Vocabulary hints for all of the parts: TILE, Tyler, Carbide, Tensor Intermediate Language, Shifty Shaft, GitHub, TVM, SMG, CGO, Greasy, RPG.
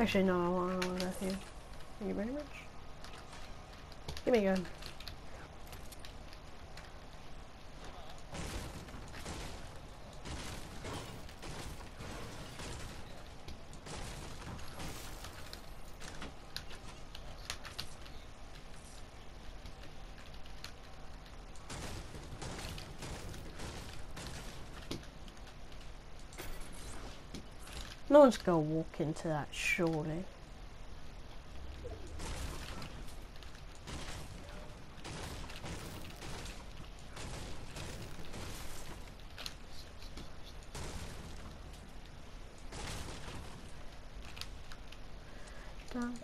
Actually, no, I want to roll with you. Thank you very much. Give me a gun. No one's gonna walk into that, surely. Done.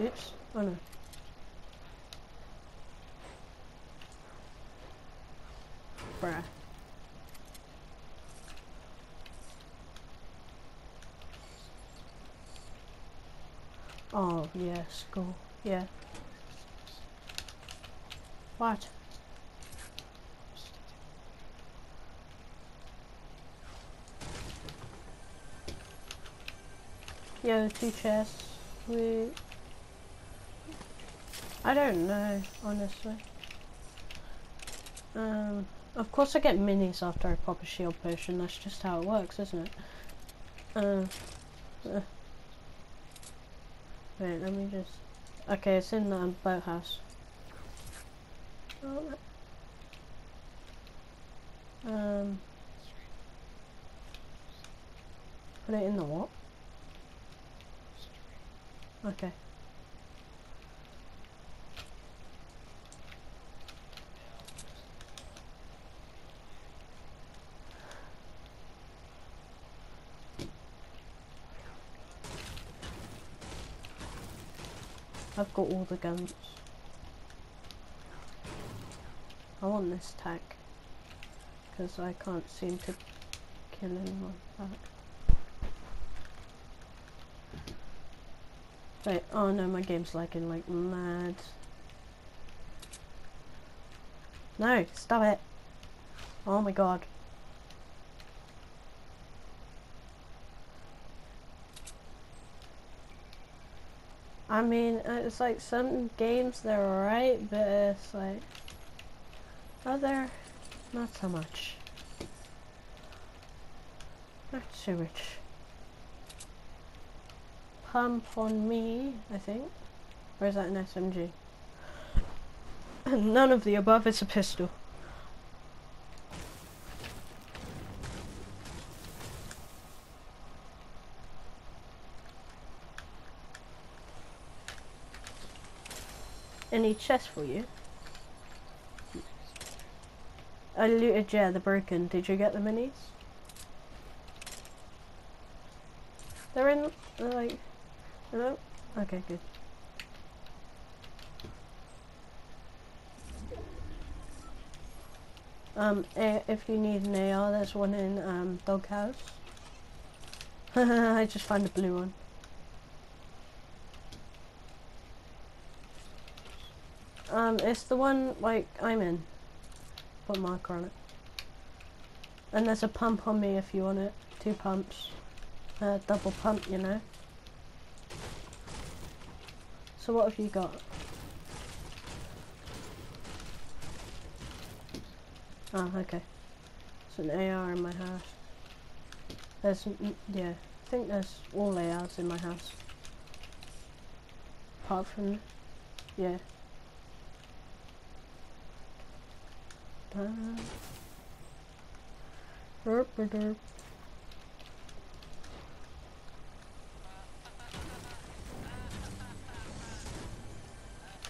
Oops, oh no. Bruh. Oh, yes, cool, yeah. What? Yo, 2 chests. We. I don't know, honestly. Of course I get minis after I pop a shield potion, that's just how it works, isn't it? Wait, let me just... Okay, it's in the boathouse. Put it in the what? Okay. I've got all the guns. I want this tack because I can't seem to kill anyone with that. Wait, oh no, my game's lagging like mad. No, stop it. Oh my god. I mean, it's like some games they're alright, but it's like other, not so much. Not so much. Pump on me, I think. Or is that an SMG? None of the above, it's a pistol. Any chest for you? I looted, yeah, the broken. Did you get the minis? They're in, like, hello? Okay, good. If you need an AR, there's one in, Doghouse. I just found a blue one. It's the one, like, I'm in. Put a marker on it. And there's a pump on me if you want it. 2 pumps. Double pump, you know. So what have you got? Oh, okay. It's an AR in my house. There's, yeah. I think there's all ARs in my house. Apart from, yeah.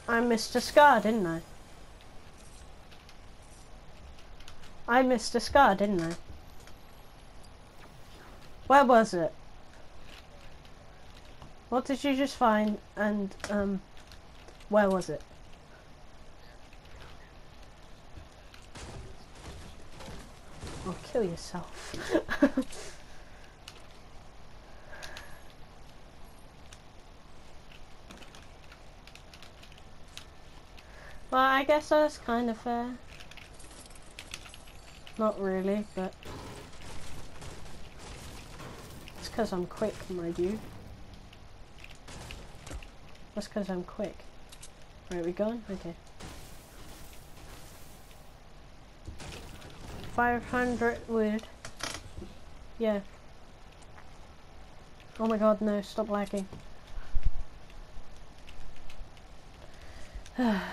I missed a scar, didn't I? I missed a scar, didn't I? Where was it? What did you just find, and where was it? Oh, kill yourself. Well, I guess that's kind of fair. Not really, but it's because I'm quick, my dude. That's because I'm quick. Right, we going? Okay. 500 wood. Yeah. Oh my god, no, stop lagging. But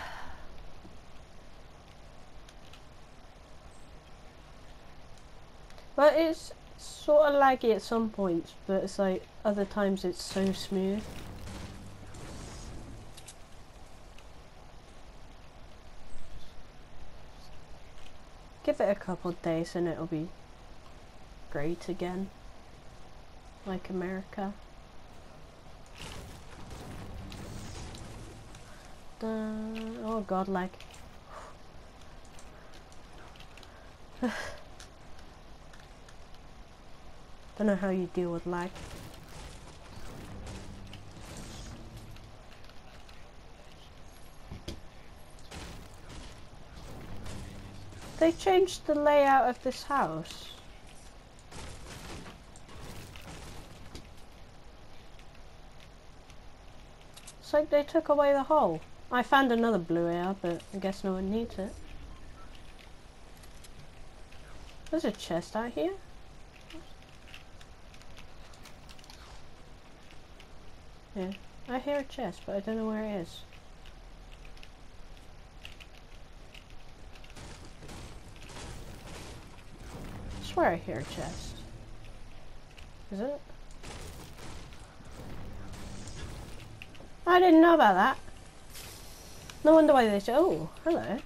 it's sort of laggy at some points, but it's like other times it's so smooth. Give it a couple of days and it'll be great again, like America. Oh god, like don't know how you deal with lag. They changed the layout of this house. It's like they took away the hole. I found another blue air, but I guess no one needs it. There's a chest out here. Yeah, I hear a chest, but I don't know where it is. I swear I hear a chest. Is it? I didn't know about that. No wonder why they said, oh, hello.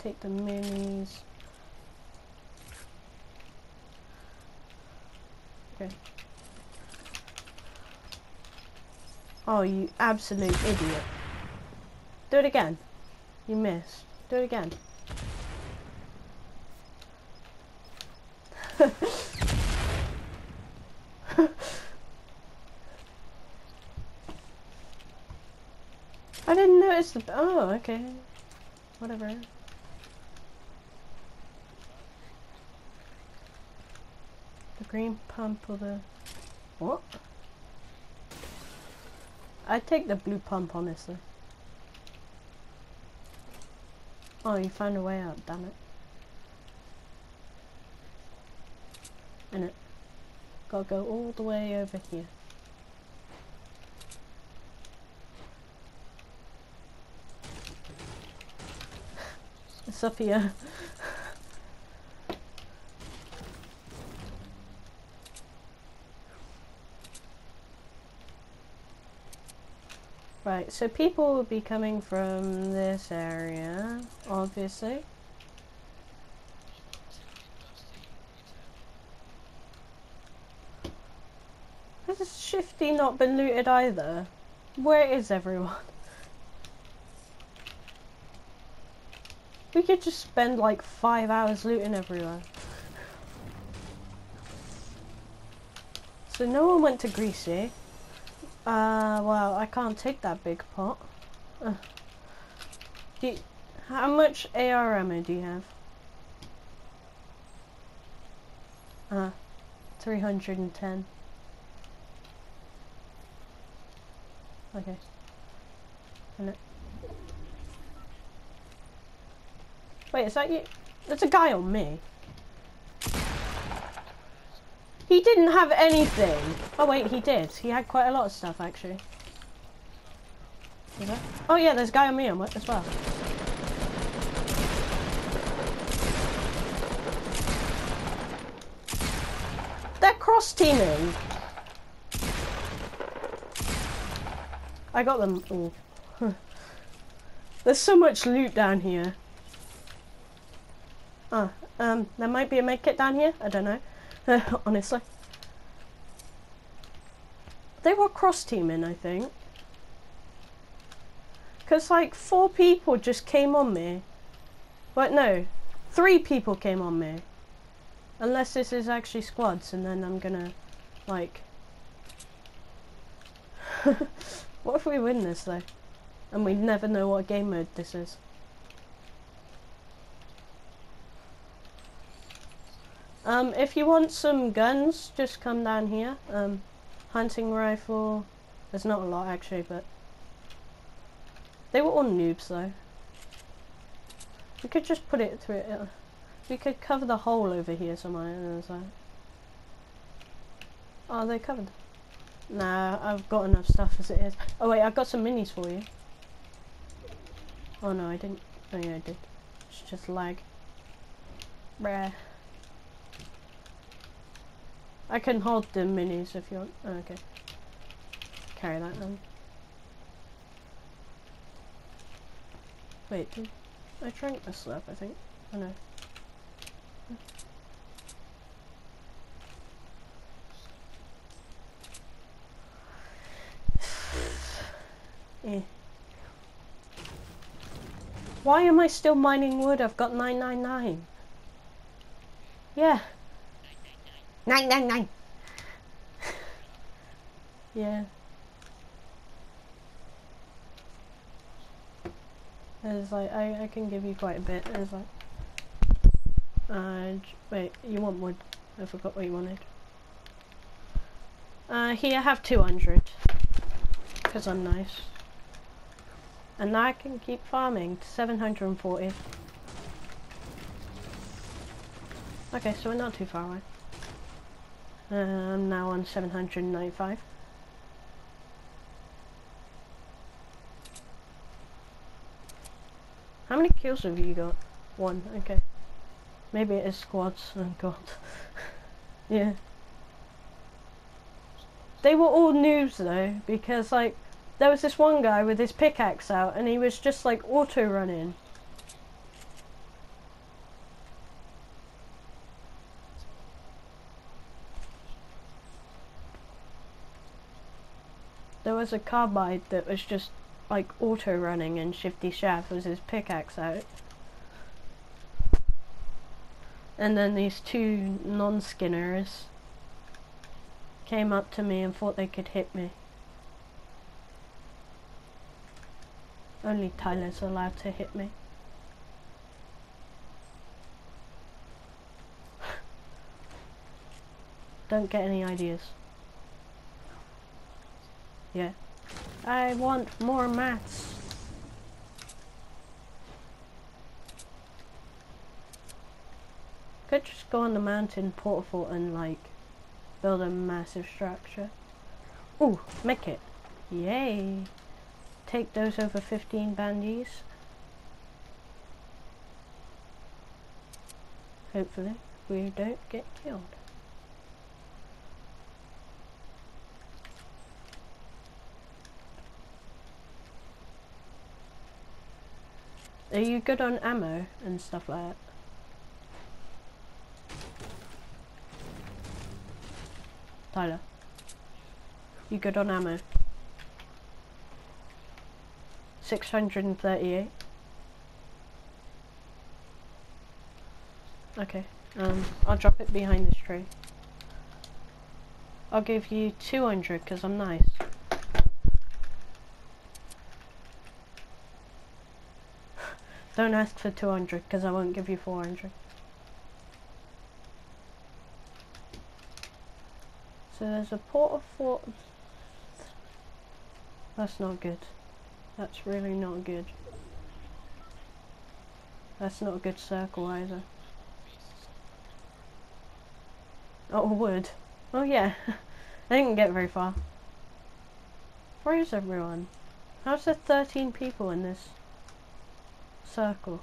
Take the minis. Okay. Oh, you absolute idiot. Do it again. You missed. Do it again. I didn't notice the... Oh, okay. Whatever. The green pump or the... What? I'd take the blue pump, honestly. Oh, you found a way out, damn it. And it gotta go all the way over here. It's up here. Right, so people will be coming from this area, obviously. This is Shifty, not been looted either. Where is everyone? We could just spend like 5 hours looting everywhere. So no one went to Greasy. Well, I can't take that big pot. How much AR ammo do you have? 310. Okay. Wait, is that you? That's a guy on me. He didn't have anything. Oh wait, he did. He had quite a lot of stuff actually. Is that? Oh yeah, there's a guy on me as well. They're cross teaming. I got them all. There's so much loot down here. There might be a medkit down here. I don't know. Honestly. They were cross-teaming, I think. Because, like, 4 people just came on me. But no, 3 people came on me. Unless this is actually squads, and then I'm gonna, like... What if we win this, though? And we never know what game mode this is. If you want some guns, just come down here. Hunting rifle. There's not a lot, actually, but... They were all noobs, though. We could just put it through... We could cover the hole over here somewhere. And it's like... Oh, they're covered. Nah, I've got enough stuff as it is. Oh, wait, I've got some minis for you. Oh, no, I didn't. Oh, yeah, I did. It's just lag. Rare. I can hold the minis if you want. Oh, okay. Carry that then. Wait, did I drank this up, I think. Oh, no. Yeah. Why am I still mining wood? I've got 999. Yeah. 999. Yeah. It's like I can give you quite a bit. It's like wait, you want wood? I forgot what you wanted. Here I have 200. Because I'm nice. And now I can keep farming to 740. Okay, so we're not too far away. I'm now on 795. How many kills have you got? 1, okay. Maybe it is squads, oh god. Yeah. They were all noobs though, because like, there was this one guy with his pickaxe out and he was just like auto-running. There was a Carbide that was just like auto-running and Shifty Shaft was his pickaxe out. And then these 2 non-skinners came up to me and thought they could hit me. Only Tyler's allowed to hit me. Don't get any ideas. Yeah. I want more mats. Could just go on the mountain portal and like build a massive structure. Ooh, make it. Yay. Take those over 15 bandies. Hopefully we don't get killed. Are you good on ammo and stuff like that? Tyler, you good on ammo? 638. Okay, I'll drop it behind this tree. I'll give you 200 because I'm nice. Don't ask for 200 because I won't give you 400. So there's a port of 4. That's not good. That's really not good. That's not a good circle either. Oh, wood. Oh yeah. I didn't get very far. Where is everyone? How's there 13 people in this circle?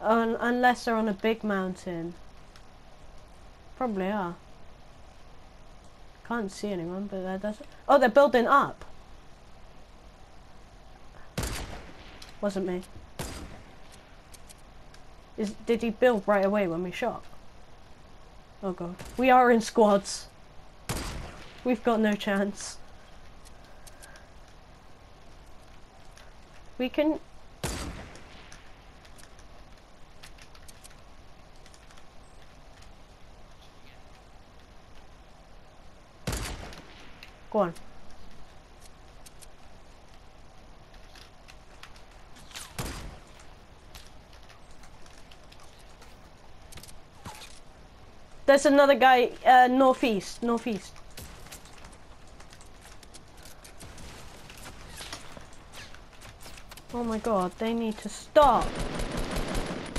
Unless they're on a big mountain. Probably are. Can't see anyone, but that doesn't... Oh, they're building up! Wasn't me. Did he build right away when we shot? Oh god. We are in squads. We've got no chance. We can... Go on. There's another guy, northeast, northeast. Oh my god, they need to stop.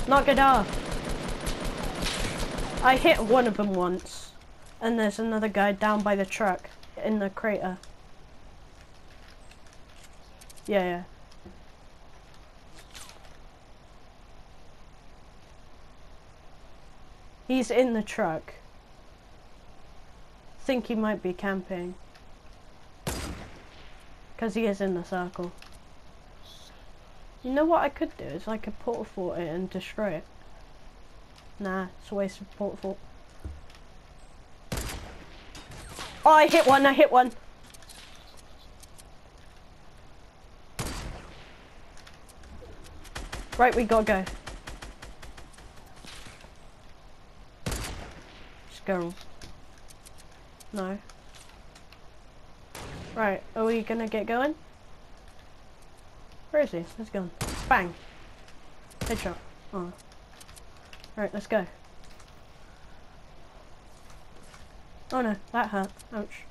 Knock it off. I hit one of them once. And there's another guy down by the truck in the crater. Yeah, yeah. He's in the truck. Think he might be camping. Because he is in the circle. You know what I could do is I could portal fort it and destroy it. Nah, it's a waste of portal fort. Oh, I hit one, I hit one. Right, we gotta go. Just go. No. Right, are we gonna get going? Where is he? Let's go. Bang! Headshot. Oh. Right, let's go. Oh no, that hurt. Ouch.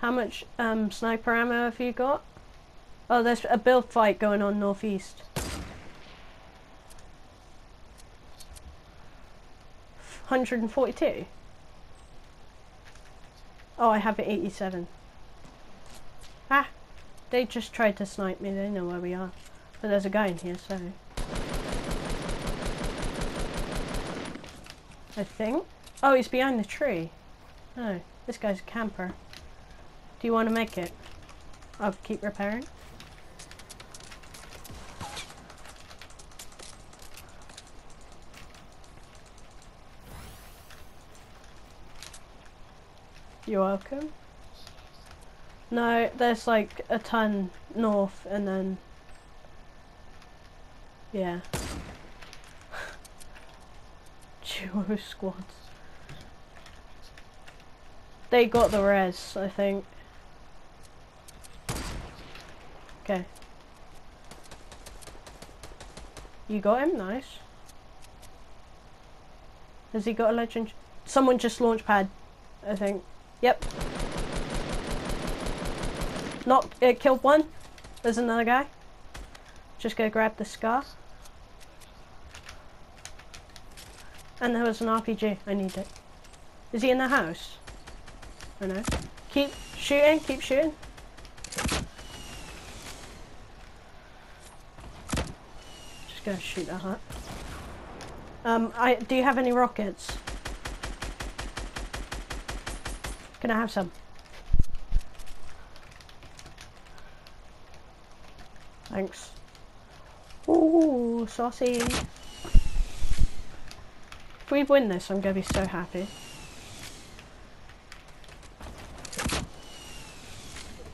How much sniper ammo have you got? Oh, there's a build fight going on northeast. $142. Oh, I have it 87. Ah! They just tried to snipe me, they know where we are. But there's a guy in here, so... I think? Oh, he's behind the tree. No, this guy's a camper. Do you want to make it? I'll keep repairing. You're welcome. No, there's like a ton north and then... Yeah. Duo squads. They got the res, I think. Okay. You got him? Nice. Has he got a legend? Someone just launch pad, I think. Yep. Knocked, killed one. There's another guy. Just go grab the scar. And there was an RPG. I need it. Is he in the house? I know. Keep shooting, keep shooting. Just gonna shoot that hut. Do you have any rockets? Can I have some? Thanks. Ooh, saucy. If we win this, I'm gonna be so happy.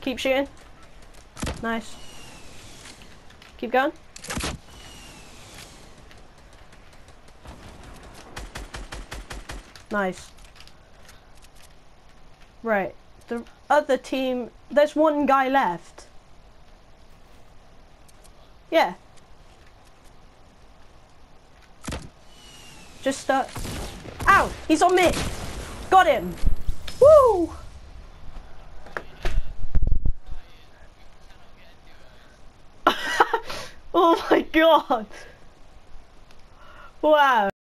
Keep shooting. Nice. Keep going. Nice. Right, the other team, there's one guy left. Yeah. Just start. Ow, he's on me. Got him. Woo. Oh my god. Wow.